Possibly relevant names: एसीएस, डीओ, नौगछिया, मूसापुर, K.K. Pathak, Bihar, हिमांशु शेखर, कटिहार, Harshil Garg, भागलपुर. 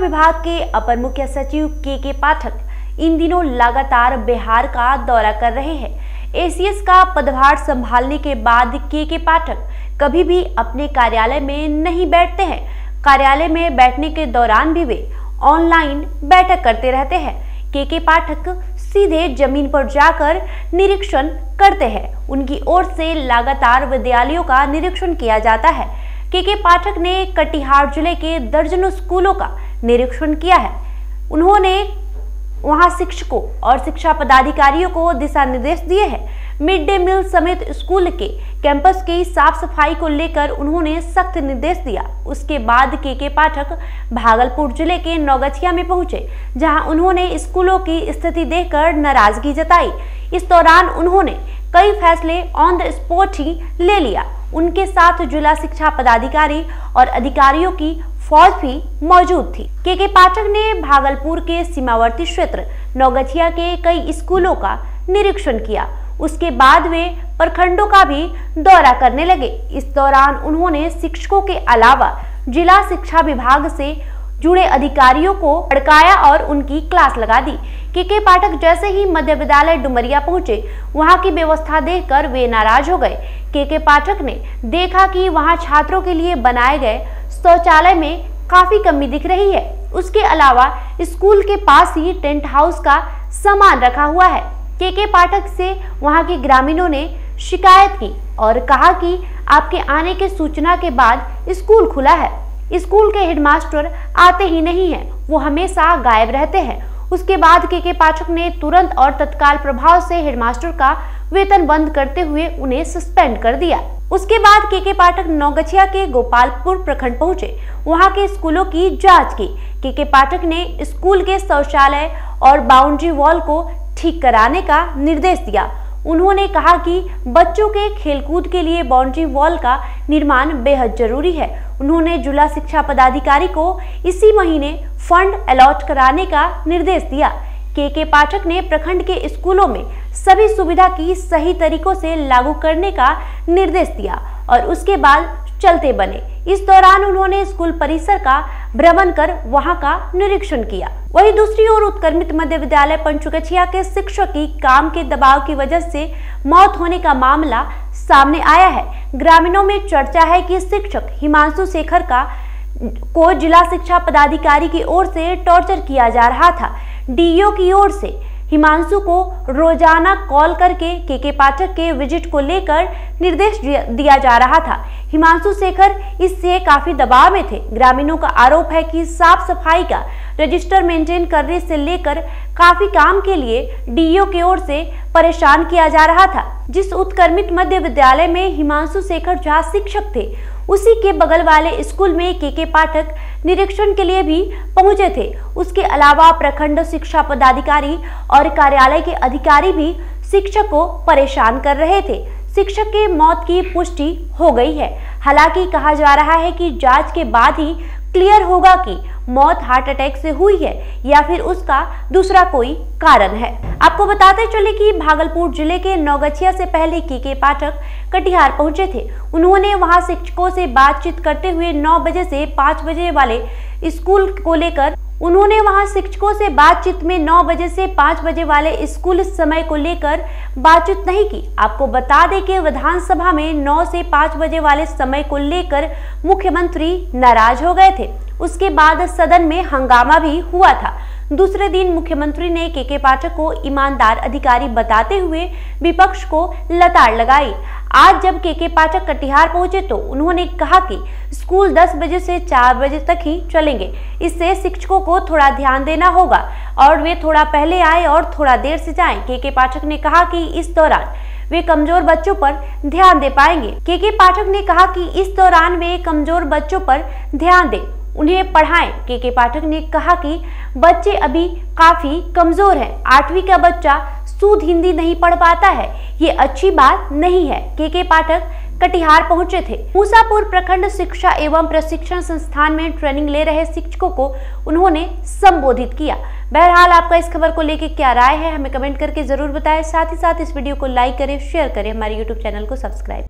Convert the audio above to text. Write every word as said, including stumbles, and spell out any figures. विभाग के अपर मुख्य सचिव के.के. पाठक इन दिनों लगातार बिहार का दौरा कर रहे हैं। एसीएस का पदभार संभालने के बाद के.के. पाठक कभी भी अपने कार्यालय में नहीं बैठते हैं। कार्यालय में बैठने के दौरान भी वे ऑनलाइन बैठक करते रहते हैं। के.के. पाठक सीधे जमीन पर जाकर निरीक्षण करते हैं। उनकी ओर से लगातार विद्यालयों का निरीक्षण किया जाता है। के.के. पाठक ने कटिहार जिले के दर्जनों स्कूलों का निरीक्षण किया है। उन्होंने वहां शिक्षकों और शिक्षा पदाधिकारियों को दिशा निर्देश दिए हैं। मिड डे मील समेत स्कूल के कैंपस की साफ सफाई को लेकर उन्होंने सख्त निर्देश दिया। उसके बाद के.के. पाठक भागलपुर जिले के नौगछिया में पहुंचे, जहां उन्होंने स्कूलों की स्थिति देखकर नाराजगी जताई। इस दौरान उन्होंने कई फैसले ऑन द स्पॉट ही ले लिया। उनके साथ जिला शिक्षा पदाधिकारी और अधिकारियों की फौज भी मौजूद थी। के.के. पाठक ने भागलपुर के सीमावर्ती क्षेत्र नौगछिया के कई स्कूलों का निरीक्षण किया। उसके बाद वे प्रखंडों का भी दौरा करने लगे। इस दौरान उन्होंने शिक्षकों के अलावा जिला शिक्षा विभाग से जुड़े अधिकारियों को भड़काया और उनकी क्लास लगा दी। के.के. पाठक जैसे ही मध्य विद्यालय डुमरिया पहुंचे, वहां की व्यवस्था देखकर वे नाराज हो गए। के.के. पाठक ने देखा कि वहां छात्रों के लिए बनाए गए शौचालय में काफी कमी दिख रही है। उसके अलावा स्कूल के पास ही टेंट हाउस का सामान रखा हुआ है। के.के. पाठक से वहां के ग्रामीणों ने शिकायत की और कहा कि आपके आने के सूचना के बाद स्कूल खुला है। स्कूल के हेडमास्टर आते ही नहीं हैं, वो हमेशा गायब रहते हैं। उसके बाद के.के. पाठक ने तुरंत और तत्काल प्रभाव से हेडमास्टर का वेतन बंद करते हुए उन्हें सस्पेंड कर दिया। उसके बाद के.के. पाठक नौगछिया के गोपालपुर प्रखंड पहुंचे, वहां के स्कूलों की जांच की। के.के. पाठक ने स्कूल के शौचालय और बाउंड्री वॉल को ठीक कराने का निर्देश दिया। उन्होंने कहा कि बच्चों के खेलकूद के लिए बाउंड्री वॉल का निर्माण बेहद जरूरी है। उन्होंने जिला शिक्षा पदाधिकारी को इसी महीने फंड अलॉट कराने का निर्देश दिया। के.के. पाठक ने प्रखंड के स्कूलों में सभी सुविधा की सही तरीकों से लागू करने का निर्देश दिया और उसके बाद चलते बने। इस दौरान उन्होंने स्कूल परिसर का भ्रमण कर वहां का निरीक्षण किया। वहीं दूसरी ओर उत्क्रमित मध्य विद्यालय पंचगछिया के शिक्षक की काम के दबाव की वजह से मौत होने का मामला सामने आया है। ग्रामीणों में चर्चा है कि शिक्षक हिमांशु शेखर का को जिला शिक्षा पदाधिकारी की ओर से टॉर्चर किया जा रहा था। डीओ की ओर से हिमांशु को रोजाना कॉल करके के.के. पाठक के विजिट को लेकर निर्देश दिया जा रहा था। हिमांशु शेखर इससे काफी दबाव में थे। ग्रामीणों का आरोप है कि साफ सफाई का रजिस्टर मेंटेन करने से लेकर काफी काम के लिए डीओ की ओर से परेशान किया जा रहा था। जिस उत्क्रमित मध्य विद्यालय में हिमांशु शेखर जहाँ शिक्षक थे, उसी के बगल वाले स्कूल में के.के. पाठक निरीक्षण के लिए भी पहुंचे थे। उसके अलावा प्रखंड शिक्षा पदाधिकारी और कार्यालय के अधिकारी भी शिक्षक को परेशान कर रहे थे। शिक्षक के मौत की पुष्टि हो गई है। हालांकि कहा जा रहा है कि जांच के बाद ही क्लियर होगा कि मौत हार्ट अटैक से हुई है या फिर उसका दूसरा कोई कारण है। आपको बताते चले कि भागलपुर जिले के नौगछिया से पहले के.के. पाठक कटिहार पहुंचे थे। उन्होंने वहां शिक्षकों से बातचीत करते हुए नौ बजे से पाँच बजे वाले स्कूल को लेकर उन्होंने वहां शिक्षकों से बातचीत में नौ बजे से पाँच बजे वाले स्कूल समय को लेकर बातचीत नहीं की। आपको बता दें कि विधानसभा में नौ से पाँच बजे वाले समय को लेकर मुख्यमंत्री नाराज हो गए थे। उसके बाद सदन में हंगामा भी हुआ था। दूसरे दिन मुख्यमंत्री ने के.के. पाठक को ईमानदार अधिकारी बताते हुए विपक्ष को लताड़ लगाई। आज जब के.के. पाठक कटिहार पहुंचे तो उन्होंने कहा कि स्कूल दस बजे से चार बजे तक ही चलेंगे। इससे शिक्षकों को थोड़ा ध्यान देना होगा और वे थोड़ा पहले आए और थोड़ा देर से जाएं। के.के. पाठक ने कहा कि इस दौरान वे कमजोर बच्चों पर ध्यान दे पाएंगे। के.के. पाठक ने कहा कि इस दौरान वे कमजोर बच्चों पर ध्यान दें, उन्हें पढ़ाएं। के.के. पाठक ने कहा कि बच्चे अभी काफी कमजोर हैं। आठवीं का बच्चा शुद्ध हिंदी नहीं पढ़ पाता है, ये अच्छी बात नहीं है। के.के. पाठक कटिहार पहुंचे थे। मूसापुर प्रखंड शिक्षा एवं प्रशिक्षण संस्थान में ट्रेनिंग ले रहे शिक्षकों को उन्होंने संबोधित किया। बहरहाल आपका इस खबर को लेकर क्या राय है, हमें कमेंट करके जरूर बताएं। साथ ही साथ इस वीडियो को लाइक करें, शेयर करें, हमारे यूट्यूब चैनल को सब्सक्राइब